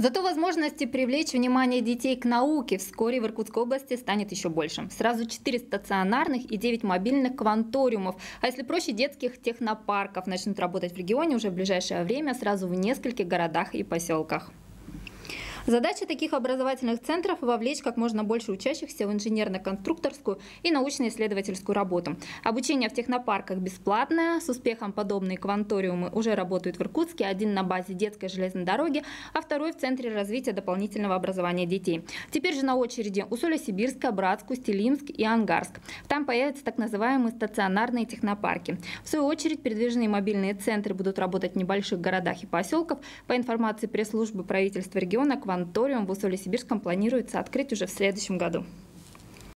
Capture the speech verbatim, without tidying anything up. Зато возможности привлечь внимание детей к науке вскоре в Иркутской области станет еще больше. Сразу четыре стационарных и девять мобильных кванториумов, а если проще, детских технопарков начнут работать в регионе уже в ближайшее время сразу в нескольких городах и поселках. Задача таких образовательных центров – вовлечь как можно больше учащихся в инженерно-конструкторскую и научно-исследовательскую работу. Обучение в технопарках бесплатное. С успехом подобные кванториумы уже работают в Иркутске. Один на базе Детской железной дороги, а второй в Центре развития дополнительного образования детей. Теперь же на очереди Усолье-Сибирское, Братск, Устилимск и Ангарск. Там появятся так называемые стационарные технопарки. В свою очередь передвижные мобильные центры будут работать в небольших городах и поселках. По информации пресс-службы правительства региона, кванториум в Усолье-Сибирском планируется открыть уже в следующем году.